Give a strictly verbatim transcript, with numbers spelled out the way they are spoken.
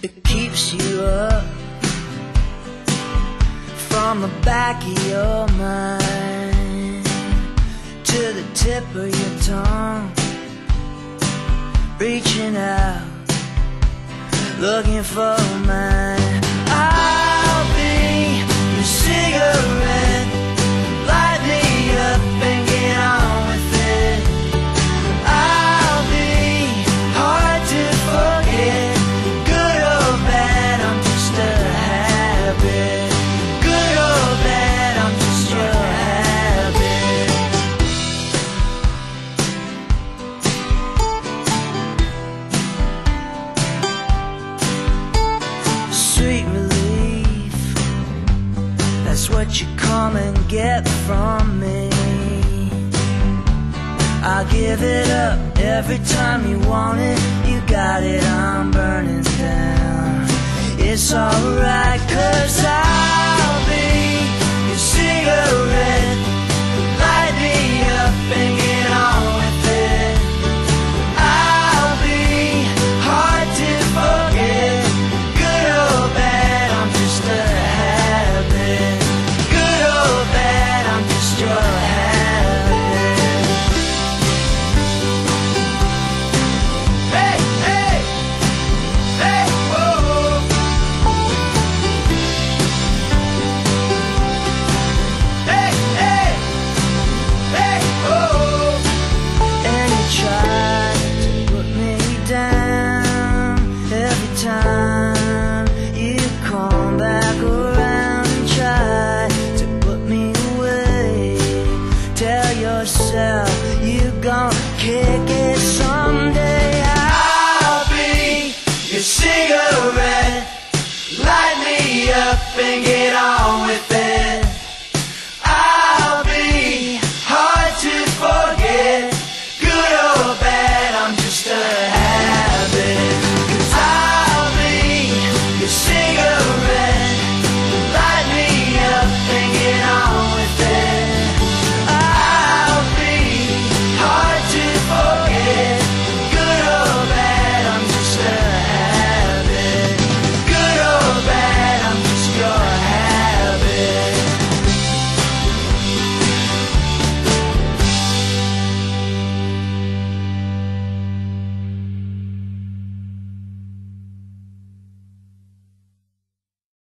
It keeps you up from the back of your mind to the tip of your tongue, reaching out, looking for mine. I'll be your cigarette, light me up and get on with it. I'll be hard to forget, good or bad, I'm just a habit. Good or bad, I'm just a habit. Sweet relief, that's what you come and get from me. I give it up every time you want it. You got it, I'm burning down. It's alright, 'cause I'll be your cigarette. Light me up and get on with it. I'll be hard to forget, good or bad, I'm just a habit. Good or bad, I'm just your habit. Cigarette, light me up and get on with it.